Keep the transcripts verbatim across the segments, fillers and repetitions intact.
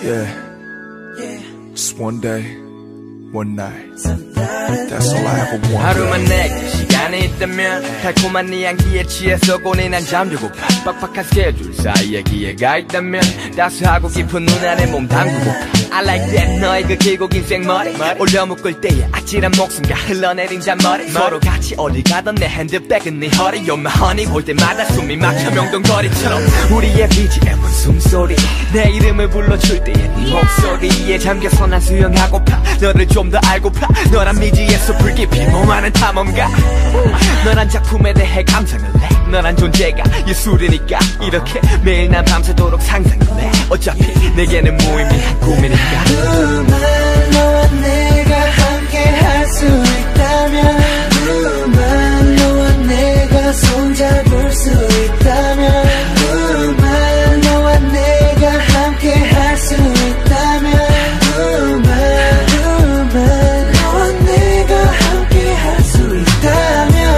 Yeah, just one day, one night. That's all I ever want. 하루 만날 시간이 있다면 달콤한 네 향기에 취해서 곤히 난 잠들고 빡빡한 스케줄 사이에 기회가 있다면 따스하고 깊은 눈 아래 몸 담그고 I like that 너의 그 길고 긴 생머리 올려 묶을 때의 아찔한 목숨과 흘러내린 잔머리 서로 같이 어디 가던 내 핸드백은 네 허리 You're my honey 볼 때마다 숨이 막혀 명동거리처럼 우리의 비지엠은 숨소리 내 이름을 불러줄 때의 네 목소리에 잠겨서 난 수영하고파 너를 좀 더 알고파 너란 미지에서 불깊이 몸하는 탐험가 너란 작품에 대해 감상을 해 너란 존재가 예술이니까 이렇게 매일 난 밤새도록 상상을 해 어차피 내게는 무의미한 꿈이니까 하루만 너와 내가 함께 할 수 있다면 하루만 너와 내가 손잡을 수 있다면 하루만 너와 내가 함께 할 수 있다면 하루만 하루만 너와 내가 함께 할 수 있다면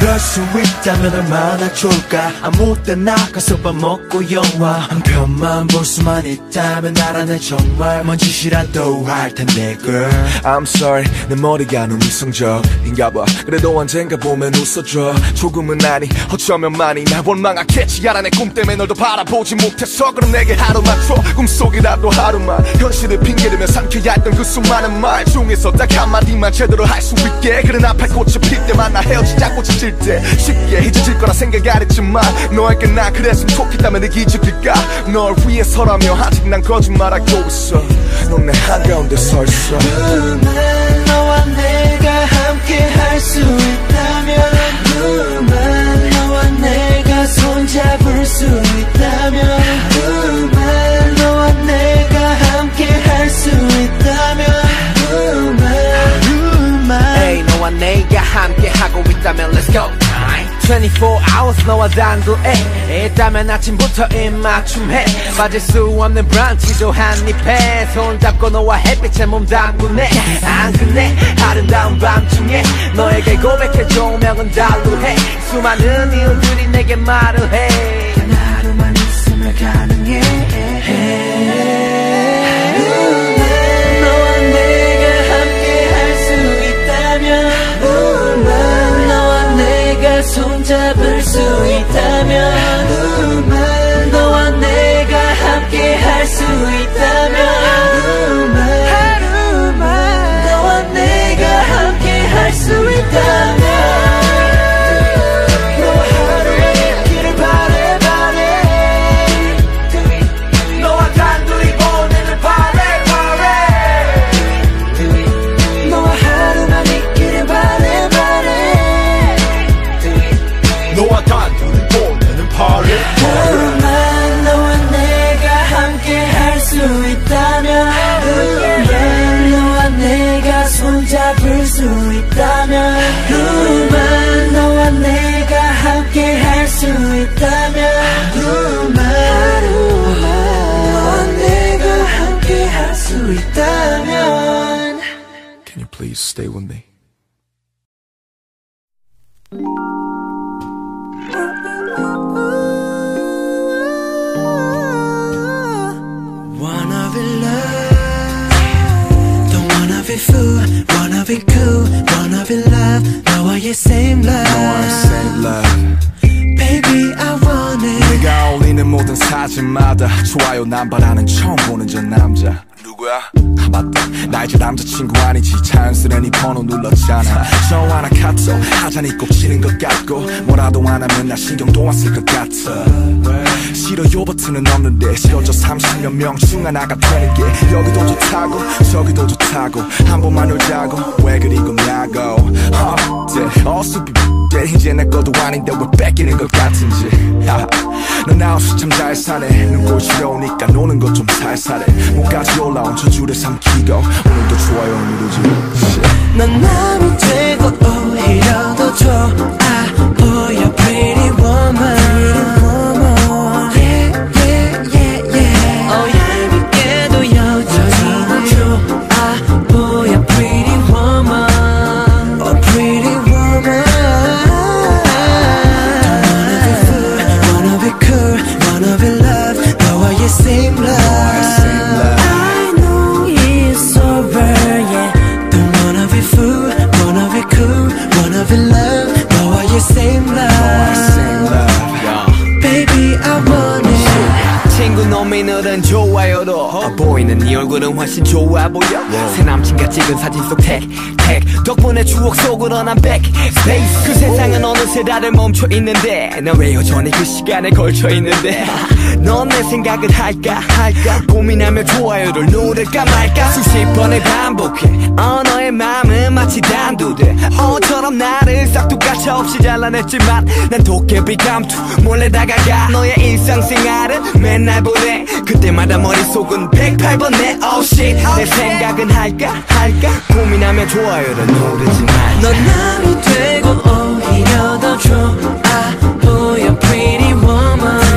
그럴 수 있다면 얼마나 좋을까 아무 때나 가서 밥 먹고 영화 한 편만 볼 수만 있다면 나라는 정말 먼 짓이라도 할 텐데 girl I'm sorry 내 머리가 너무 이성적인가 봐 그래도 언젠가 보면 웃어줘 조금은 아니 어쩌면 많이 날 원망하겠지 알아 내 꿈 때문에 널 더 바라보지 못해서 그럼 내게 하루만 줘 꿈속이라도 하루만 현실을 핑계대며 삼켜야 했던 그 수많은 말 중에서 딱 한마디만 제대로 할 수 있게 그래 나 팔꽃이 필 때만 나 헤어지자 꽃이 질 때 쉽게 잊어질 거라 생각 안 했지만 너에게 나 그랬으면 좋겠다면 내 기적일까 널 위해서라며 아직 난 거짓말하고 있어 넌 내 한가운데 서 있어 누만 너와 내가 함께 할 수 있다면 누만 너와 내가 손잡을 수 있다면 누만 너와 내가 함께 할 수 있다면 누만 에이 너와 내가 함께 하고 있다면 Let's go twenty-four hours 너와 단둘에 있다면 아침부터 입맞춤해 빠질 수 없는 브런치도 한입해 손잡고 너와 햇빛에 몸 담그네 안 그네 아름다운 밤중에 너에게 고백해 조명은 달루해 수많은 이유들이 내게 말을 해 단 하루만 있으면 가능해 손잡을 수 있다면 누만 너와 내가 함께 할 수 있다면 누만 하루만 너와 내가 함께 할 수 있다면 너와 하루의 길을 바래 바래 너와 단둘이 보내는 바래 바래 너와 하루만 있기를 바래 바래 너와 단둘이 보내는 파리 하루만 너와 내가 함께 할 수 있다면 하루만 너와 내가 손잡을 수 있다면 하루만 너와 내가 함께 할 수 있다면 하루만 너와 내가 함께 할 수 있다면 Can you please stay with me? Fool, wanna be cool, wanna be love 너와의 same love 너와의 same love Baby I want it 내가 올리는 모든 사진마다 좋아요 난 바라는 처음 보는 저 남자 누구야? 맞다 나 이제 남자친구 아니지 자연스레 네 번호 눌렀잖아 전화 하나 카톡 하자니 꼭 치는 것 같고 뭐라도 안 하면 나 신경도 안 쓸 것 같아 싫어요 버튼은 없는데 싫어져 삼십여 명 중 하나가 되는 게 여기도 좋다고 저기도 좋다고 한 번만 놀자고 왜 그리 겁나고 헛대 어수비 대 이제 내 것도 아닌데 왜 뺏기는 것 같은지 넌 나 없이 참 잘 사네 눈꼴 시려우니까 노는 것 좀 살살해 목까지 올라온 저 줄에 삼키고 오늘도 좋아요 누르지 넌 남이 되고 오히려 더 좋아 보여 pretty woman 보이는 네 얼굴은 훨씬 좋아 보여. Wow. 새 남친과 찍은 사진 속 택택 덕분에 추억 속으로 난 백스페이스. 그 세상은 어느새 다들 멈춰있는데 난 왜 여전히 그 시간에 걸쳐있는데 넌 내 생각을 할까 할까 고민하며 좋아요를 누를까 말까 수십 번을 반복해 언어의 마음은 마치 단두대 어처럼 나를 싹둑 가차없이 잘라냈지만 난 도깨비 감투 몰래 다가가 너의 일상생활은 맨날 보내 그때마다 머릿속은 백팔 번 내 oh shit 내 생각은 할까 할까 고민하며 좋아요를 누르지 말자 넌 남이 되고 오히려 더 좋아 보여 pretty woman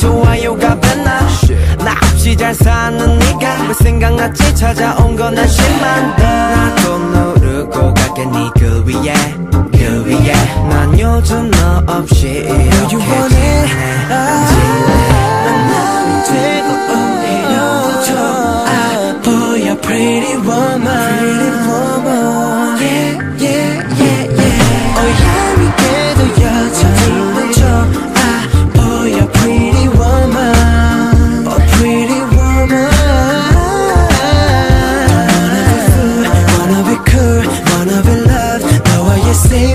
좋아요가 됐나 나 없이 잘 사는 네가 왜 생각났지 찾아온 건 안심만 나도 누르고 갈게 네 그 위에 그 위에 난 요즘 너 없이 이렇게 지내 난 남이 되고 오히려 더 좋아 보여 pretty woman yeah yeah yeah yeah oh yeah 믿게도 여전히 더 좋아 오직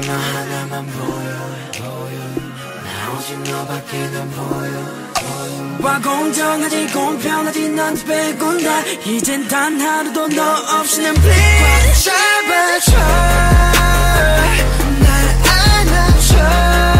너 하나만 보여, 보여. 바뀌는 보여와 공정하지 공평하지 넌 빼곤 다 이젠 단 하루도 너 없이 난 please 잡아줘 날 안아줘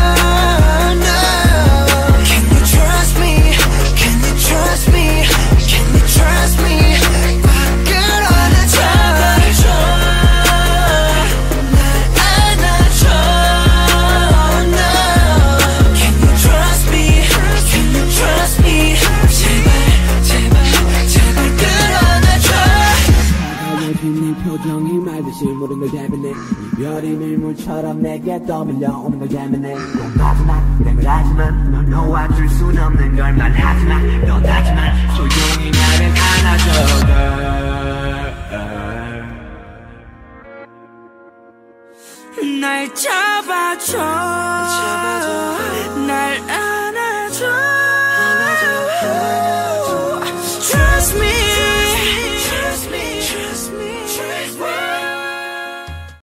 모든 걸 대변해 이별이 밀물처럼 내게 떠밀려오는 걸 대변해 넌 거짓말 이런 걸 하지만 널 놓아줄 순 없는 걸 말하지마